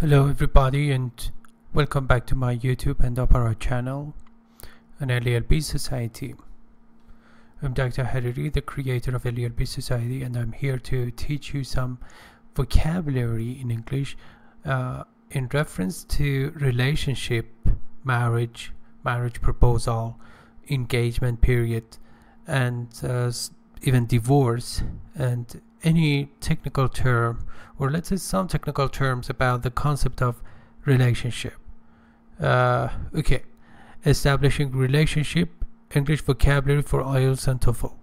Hello everybody, and welcome back to my YouTube and Aparat channel and LELB Society. I'm Dr. Hariri, the creator of LELB Society, and I'm here to teach you some vocabulary in English in reference to relationship, marriage, marriage proposal, engagement period, and even divorce, and any technical term, or let's say some technical terms about the concept of relationship. Okay, establishing relationship, English vocabulary for IELTS and TOEFL.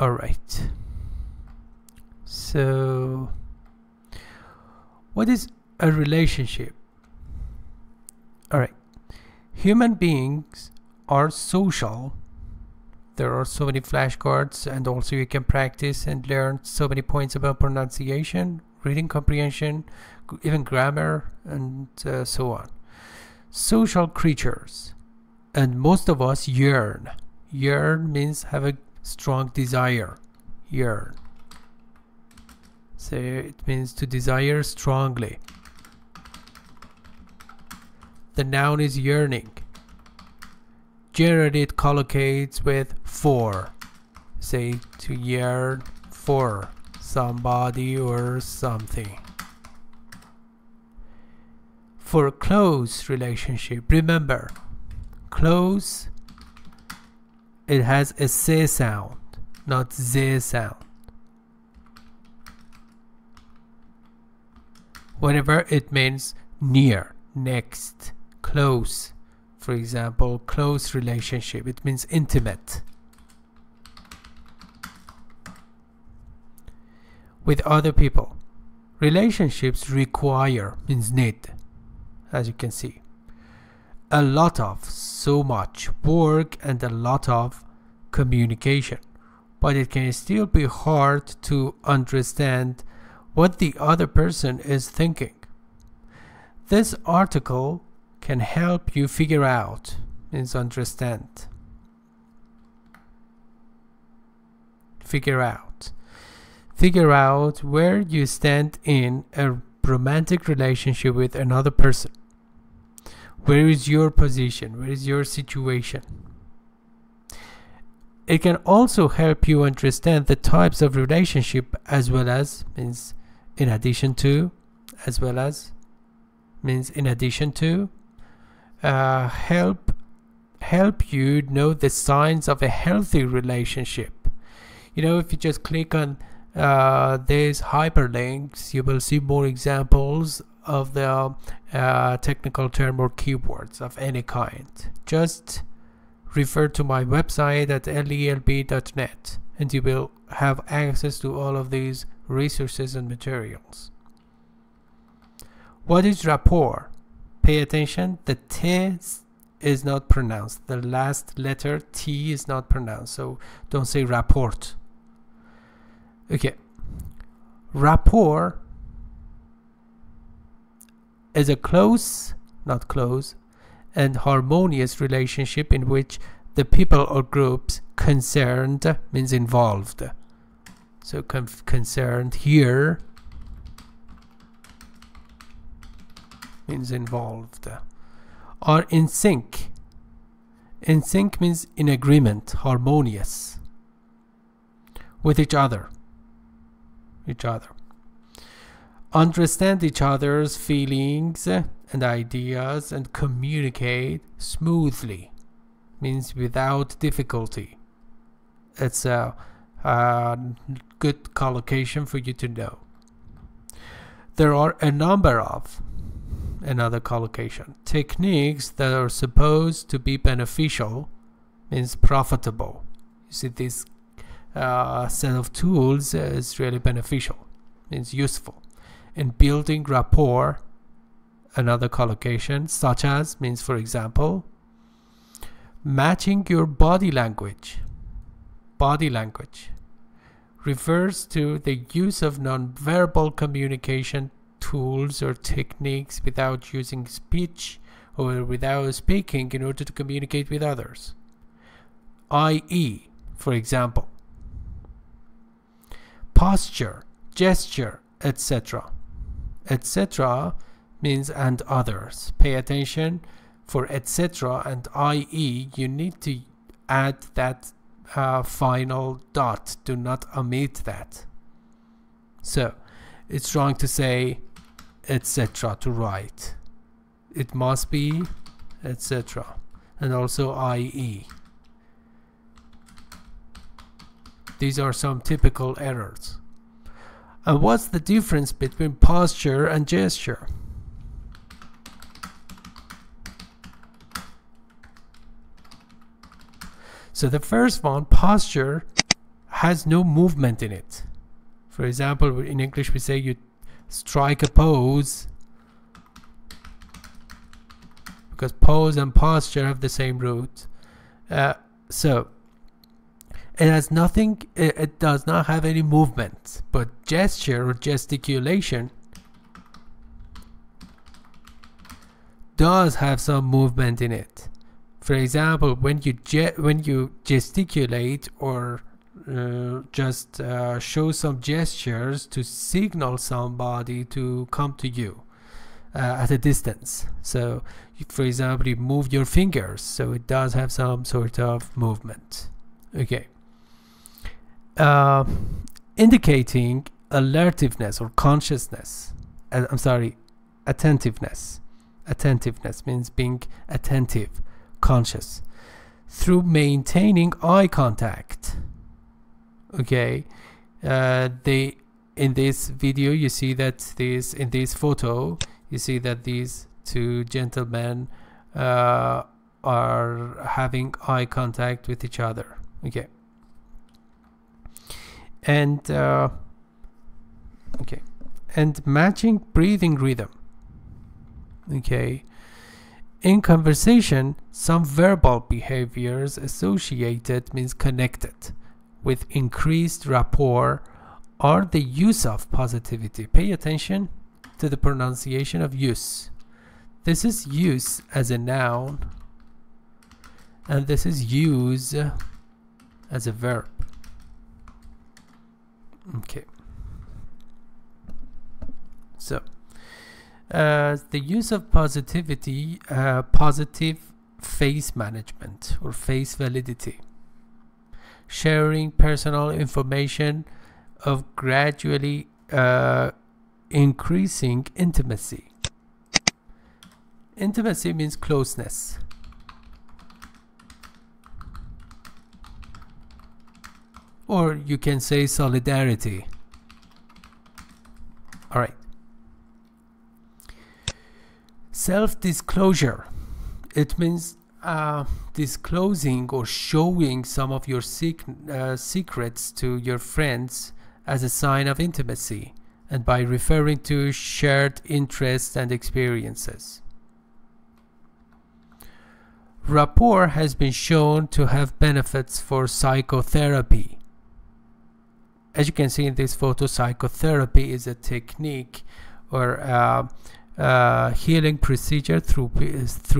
All right, so what is a relationship? All right, human beings are social. There are so many flashcards, and also you can practice and learn so many points about pronunciation, reading comprehension, even grammar, and so on. Social creatures, and most of us yearn. Yearn means have a strong desire. Yearn. So it means to desire strongly. The noun is yearning. Generally it collocates with for. Say to yearn for somebody or something. For close relationship, remember, close, it has a z sound, not z sound. Whenever it means near, next, close. For example, close relationship, it means intimate. With other people, relationships require means need, as you can see. A lot of, so much work, and a lot of communication, but it can still be hard to understand what the other person is thinking. This article can help you figure out, means understand. Figure out. Figure out where you stand in a romantic relationship with another person. Where is your position? Where is your situation? It can also help you understand the types of relationship, as well as means in addition to, as well as means in addition to. Help you know the signs of a healthy relationship. You know, if you just click on these hyperlinks, you will see more examples of the technical term or keywords of any kind. Just refer to my website at LELB.net, and you will have access to all of these resources and materials. What is rapport? Pay attention, the T is not pronounced. The last letter T is not pronounced, so don't say rapport. Okay. Rapport is a close, not close, and harmonious relationship in which the people or groups concerned means involved. So concerned here means involved, are in sync. In sync means in agreement, harmonious with each other. Understand each other's feelings and ideas and communicate smoothly, means without difficulty. It's a good collocation for you to know. There are a number of, another collocation, techniques that are supposed to be beneficial, means profitable. You see, this set of tools is really beneficial, means useful in building rapport. Another collocation, such as, means for example, matching your body language. Body language refers to the use of non-verbal communication tools or techniques without using speech or without speaking in order to communicate with others, i.e., for example, posture, gesture, etc. etc. means and others. Pay attention for etc. and IE, you need to add that final dot. Do not omit that. So it's wrong to say etc. to write. It must be etc. and also IE. These are some typical errors. And what's the difference between posture and gesture? So the first one, posture, has no movement in it. For example, in English we say you strike a pose, because pose and posture have the same root. So it has nothing, it does not have any movement. But gesture or gesticulation does have some movement in it. For example, when you gesticulate or just show some gestures to signal somebody to come to you at a distance. So, for example, you move your fingers, so it does have some sort of movement. Okay. Indicating alertiveness or consciousness. I'm sorry, attentiveness. Attentiveness means being attentive, conscious, through maintaining eye contact. Okay, in this video you see that these, in this photo you see that these two gentlemen are having eye contact with each other. Okay. And okay, and matching breathing rhythm. Okay, in conversation, some verbal behaviors associated means connected with increased rapport are the use of positivity. Pay attention to the pronunciation of use. This is use as a noun, and this is use as a verb. Okay, so the use of positivity, positive face management or face validity, sharing personal information of gradually increasing intimacy. Intimacy means closeness. Or you can say solidarity. All right. Self-disclosure. It means disclosing or showing some of your secrets to your friends as a sign of intimacy and by referring to shared interests and experiences. Rapport has been shown to have benefits for psychotherapy. As you can see in this photo, psychotherapy is a technique or healing procedure through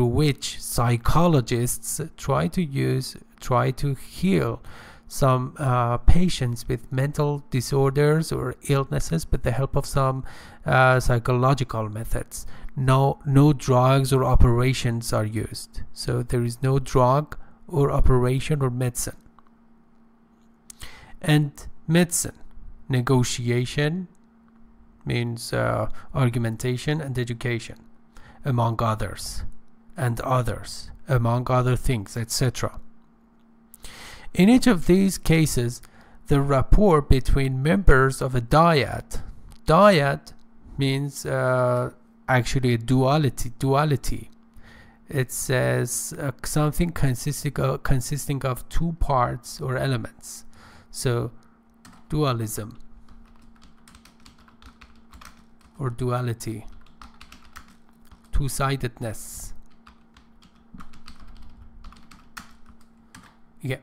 which psychologists try to heal some patients with mental disorders or illnesses with the help of some psychological methods. No drugs or operations are used. So there is no drug or operation or medicine. And medicine, negotiation means argumentation, and education, among others, and others, among other things, etc. In each of these cases, the rapport between members of a dyad, dyad means actually a duality. It says something consisting of two parts or elements. So dualism or duality, two-sidedness. Yeah.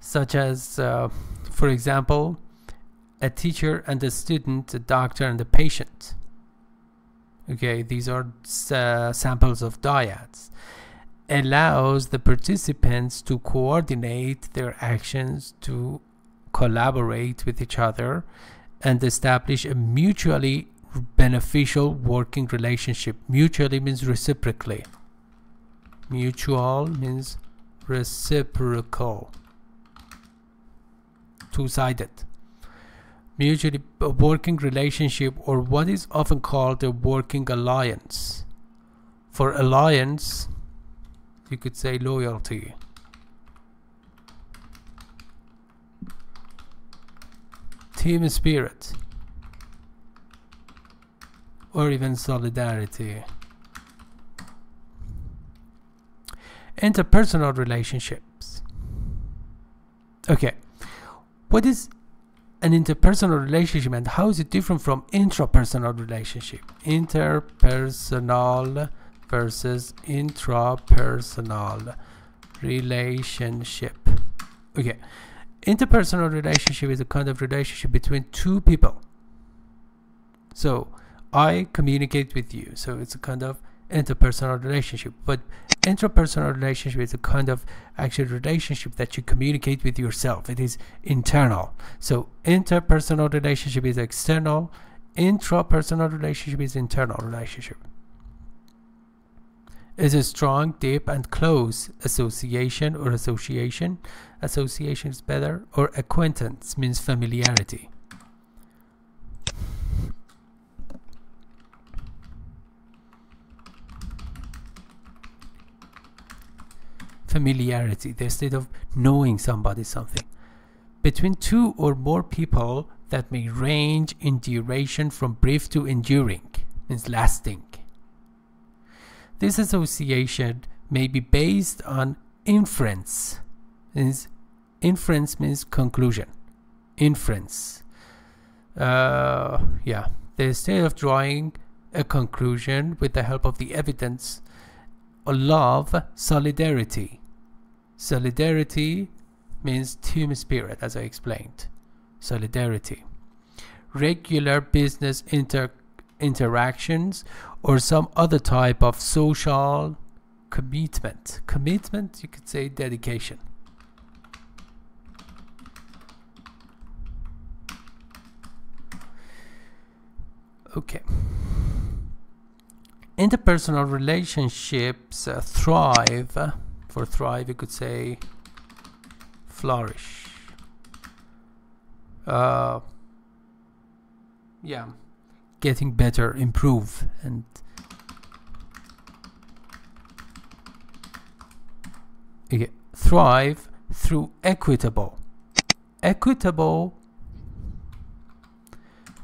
Such as, for example, a teacher and a student, a doctor and a patient. Okay, these are samples of dyads. Allows the participants to coordinate their actions to collaborate with each other and establish a mutually beneficial working relationship. Mutually means reciprocally. Mutual means reciprocal, two-sided. Mutually working relationship, or what is often called a working alliance. For alliance, you could say loyalty. Team spirit, or even solidarity. Interpersonal relationships. Okay, what is an interpersonal relationship and how is it different from intrapersonal relationship? Interpersonal versus intrapersonal relationship. Okay, interpersonal relationship is a kind of relationship between two people. So I communicate with you, so it's a kind of interpersonal relationship. But intrapersonal relationship is a kind of actual relationship that you communicate with yourself. It is internal. So interpersonal relationship is external, intrapersonal relationship is internal relationship. It's a strong, deep and close association or association. Association is better, or acquaintance means familiarity. Familiarity, the state of knowing somebody, something. Between two or more people that may range in duration from brief to enduring, means lasting. This association may be based on inference. Inference means conclusion. Inference. The state of drawing a conclusion with the help of the evidence. Or love, solidarity. Solidarity means team spirit, as I explained. Solidarity. Regular business interactions or some other type of social commitment. Commitment, you could say dedication. Okay. Interpersonal relationships thrive. For thrive, you could say flourish. Getting better, improve, and okay, thrive through equitable. Equitable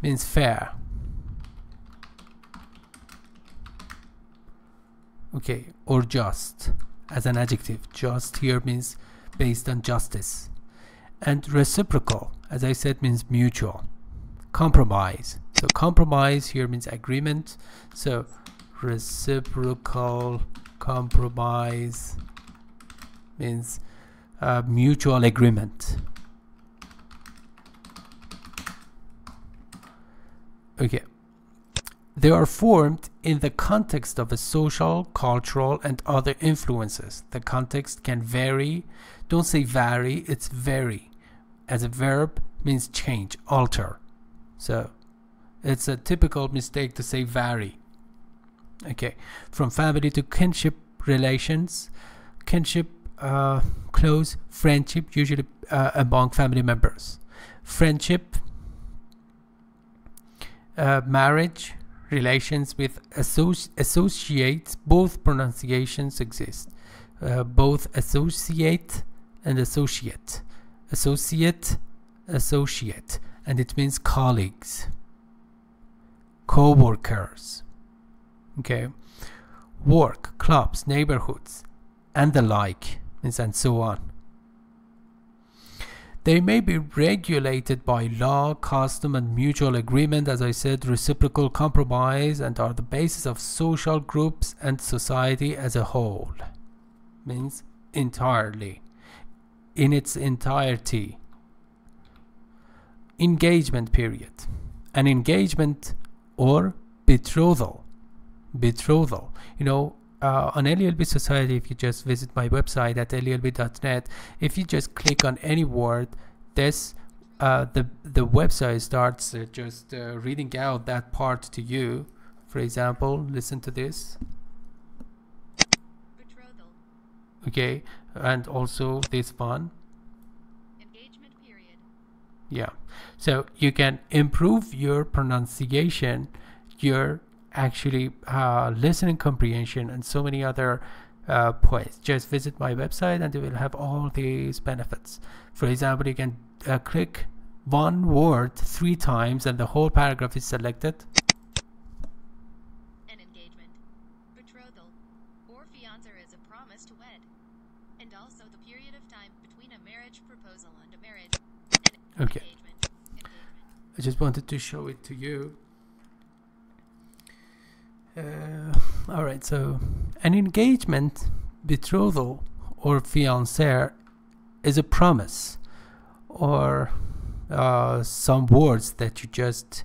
means fair. Okay, or just as an adjective. Just here means based on justice. And reciprocal, as I said, means mutual. Compromise. So compromise here means agreement. So reciprocal compromise means mutual agreement. Okay. They are formed in the context of a social, cultural, and other influences. The context can vary. Don't say vary, it's vary. As a verb means change, alter. So it's a typical mistake to say vary. Okay, from family to kinship relations, kinship, close, friendship, usually among family members. Friendship, marriage, relations with associates. Both pronunciations exist. Both associate and associate. Associate, associate, and it means colleagues, co-workers. Okay, work, clubs, neighborhoods, and the like, and so on. They may be regulated by law, custom, and mutual agreement, as I said, reciprocal compromise, and are the basis of social groups and society as a whole. Means entirely, in its entirety. Engagement period. An engagement or betrothal. Betrothal. You know, on LELB Society, if you just visit my website at LELB.net, if you just click on any word, this the website starts just reading out that part to you. For example, listen to this. Betrothal. Okay, and also this one. Engagement period. Yeah, so you can improve your pronunciation, your actually listening comprehension, and so many other points. Just visit my website and you will have all these benefits. For example, you can click one word 3 times and the whole paragraph is selected. An engagement, betrothal, or fiancé is a promise to wed, and also the period of time between a marriage proposal and a marriage. Okay, engagement. I just wanted to show it to you. Alright, so an engagement, betrothal, or fiancé is a promise, or some words that you just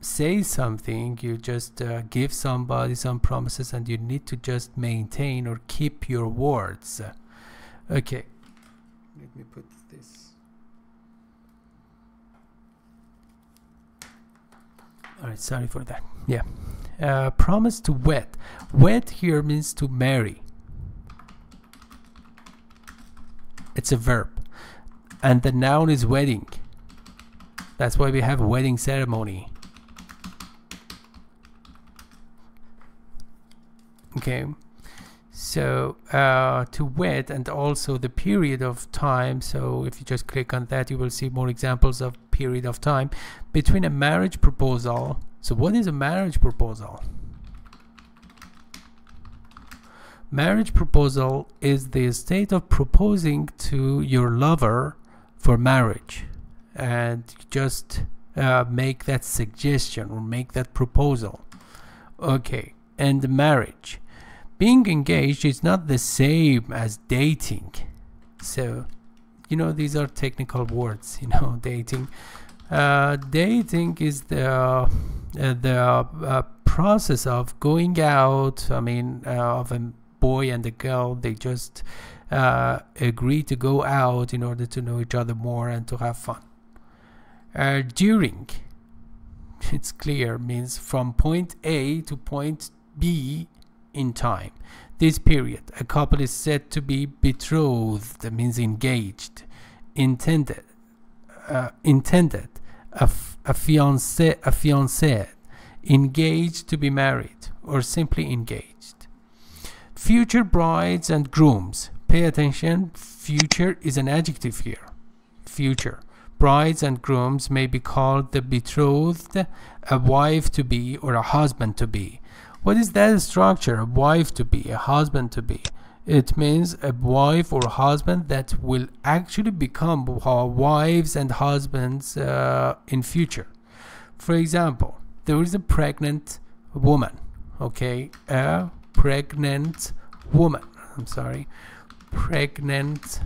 say something, you just give somebody some promises, and you need to just maintain or keep your words. Okay, let me put this. Alright, sorry for that. Yeah, promise to wed. Wed here means to marry. It's a verb, and the noun is wedding. That's why we have a wedding ceremony. Okay, so to wed, and also the period of time. So if you just click on that, you will see more examples of period of time between a marriage proposal. So what is a marriage proposal? Marriage proposal is the state of proposing to your lover for marriage, and just make that suggestion or make that proposal. Okay, and marriage. Being engaged is not the same as dating. So, you know, these are technical words, you know, dating. Dating is the process of going out, I mean, of a boy and a girl. They just agree to go out in order to know each other more and to have fun. During, it's clear, means from point A to point B in time. This period, a couple is said to be betrothed, means engaged. Intended, a fiancé, a fiancée, engaged to be married, or simply engaged. Future brides and grooms. Pay attention, future is an adjective here. Future brides and grooms may be called the betrothed, a wife to be, or a husband to be. What is that structure? A wife to be, a husband to be. It means a wife or husband that will actually become wives and husbands in future. For example, there is a pregnant woman. Okay, a pregnant woman. I'm sorry, pregnant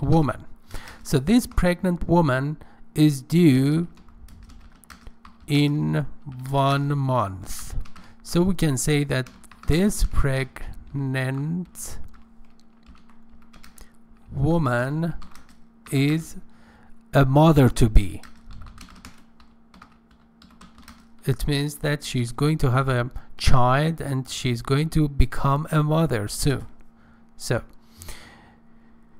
woman. So this pregnant woman is due in 1 month. So we can say that this pregnant woman is a mother to be. It means that she's going to have a child and she's going to become a mother soon. So,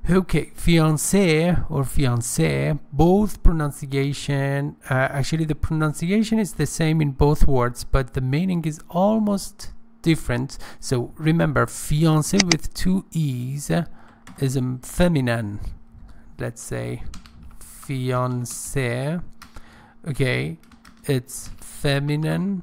okay, fiancé or fiancée, both pronunciation, actually the pronunciation is the same in both words, but the meaning is almost different. So remember, fiancé with 2 e's is a feminine. Let's say fiancé. Okay, it's feminine.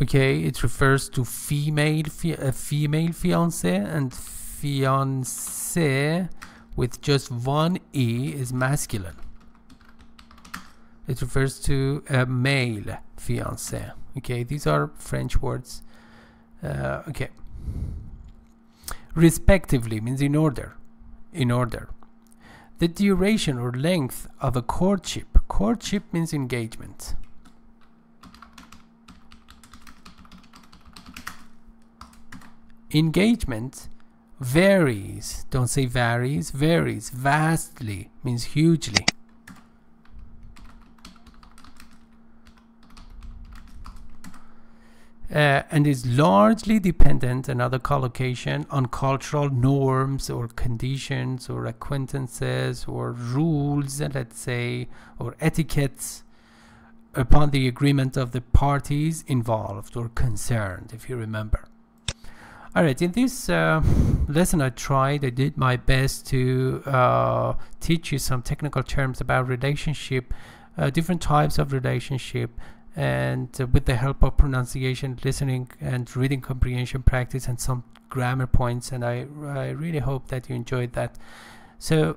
Okay, it refers to female, female fiancé, and fiancé with just 1 e is masculine. It refers to a male fiancé. Okay, these are French words. Okay, respectively means in order. In order. The duration or length of a courtship. Courtship means engagement. Engagement varies, don't say varies, varies. Vastly means hugely. And is largely dependent, another collocation, on cultural norms or conditions or acquaintances or rules, let's say, or etiquettes, upon the agreement of the parties involved or concerned, if you remember. All right, in this lesson I did my best to teach you some technical terms about relationship, different types of relationship, and with the help of pronunciation, listening and reading comprehension practice, and some grammar points, and I really hope that you enjoyed that. So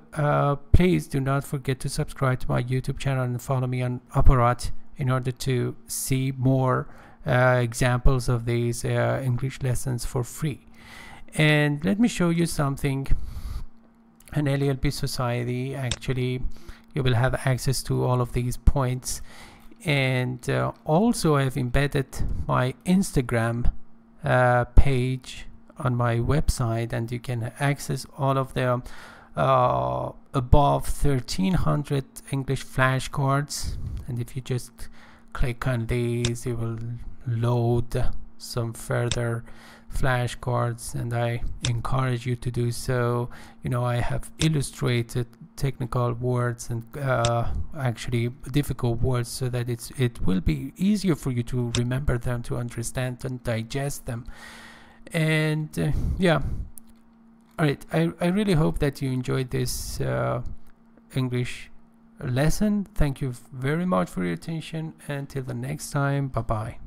please do not forget to subscribe to my YouTube channel and follow me on Aparat in order to see more examples of these English lessons for free. And let me show you something. An LELB Society, actually you will have access to all of these points. And also I've embedded my Instagram page on my website, and you can access all of the above 1300 English flashcards, and if you just click on these you will load some further flashcards, and I encourage you to do so. You know, I have illustrated technical words and actually difficult words so that it will be easier for you to remember them, to understand and digest them. And yeah, all right, I really hope that you enjoyed this English lesson. Thank you very much for your attention. Until the next time, bye bye.